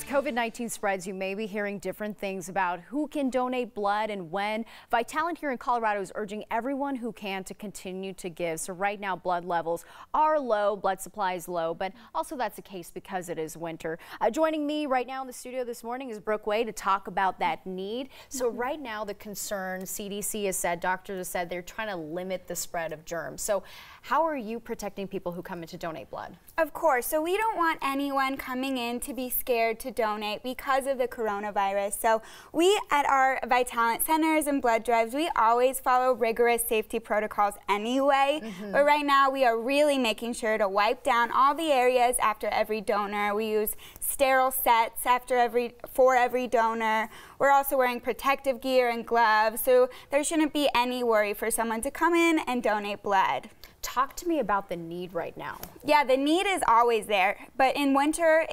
COVID-19 spreads, you may be hearing different things about who can donate blood and when. Vitalant here in Colorado is urging everyone who can to continue to give. So right now blood levels are low, blood supply is low, but also that's the case because it is winter. Joining me right now in the studio this morning is Brooke Way to talk about that need. So right now the concern, CDC has said, doctors have said they're trying to limit the spread of germs. So how are you protecting people who come in to donate blood? Of course, so we don't want anyone coming in to be scared to donate because of the coronavirus. So we at our Vitalant centers and blood drives, we always follow rigorous safety protocols anyway. But right now we are really making sure to wipe down all the areas after every donor. We use sterile sets for every donor. We're also wearing protective gear and gloves, so there shouldn't be any worry for someone to come in and donate blood. Talk to me about the need right now. Yeah, the need is always there, but in winter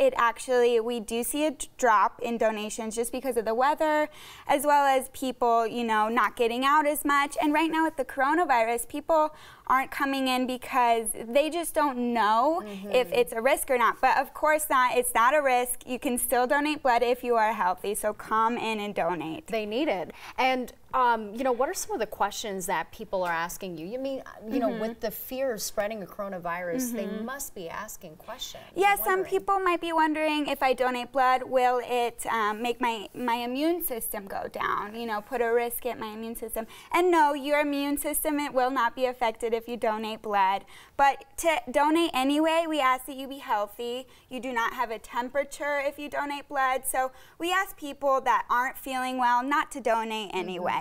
we do see a drop in donations just because of the weather, as well as people, you know, not getting out as much. And right now with the coronavirus, people aren't coming in because they just don't know if it's a risk or not. But of course not, it's not a risk. You can still donate blood if you are healthy, so come in and donate. They need it. And you know, what are some of the questions that people are asking you? You mean, you know, with the fear of spreading a coronavirus, they must be asking questions. Yeah, some people might be wondering, if I donate blood, will it make my immune system go down? You know, put a risk at my immune system. And no, your immune system, it will not be affected if you donate blood. But to donate anyway, we ask that you be healthy. You do not have a temperature if you donate blood. So we ask people that aren't feeling well not to donate anyway.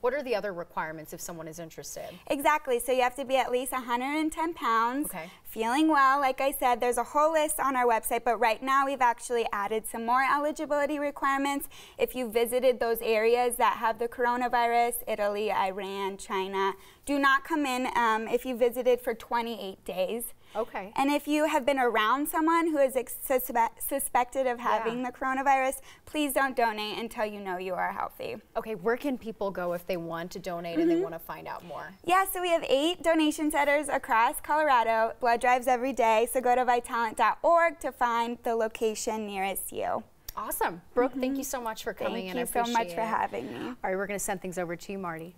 What are the other requirements if someone is interested? Exactly. So you have to be at least 110 pounds. Okay. Feeling well, like I said, there's a whole list on our website, but right now we've actually added some more eligibility requirements. If you visited those areas that have the coronavirus, Italy, Iran, China, do not come in if you visited for 28 days. Okay. And if you have been around someone who is suspected of having the coronavirus, please don't donate until you know you are healthy. Okay, where can people go if they want to donate and they want to find out more? Yeah, so we have 8 donation centers across Colorado, blood drives every day, so go to vitalant.org to find the location nearest you. Awesome. Brooke, thank you so much for coming in. Thank you so much for having me. All right, we're going to send things over to you, Marty.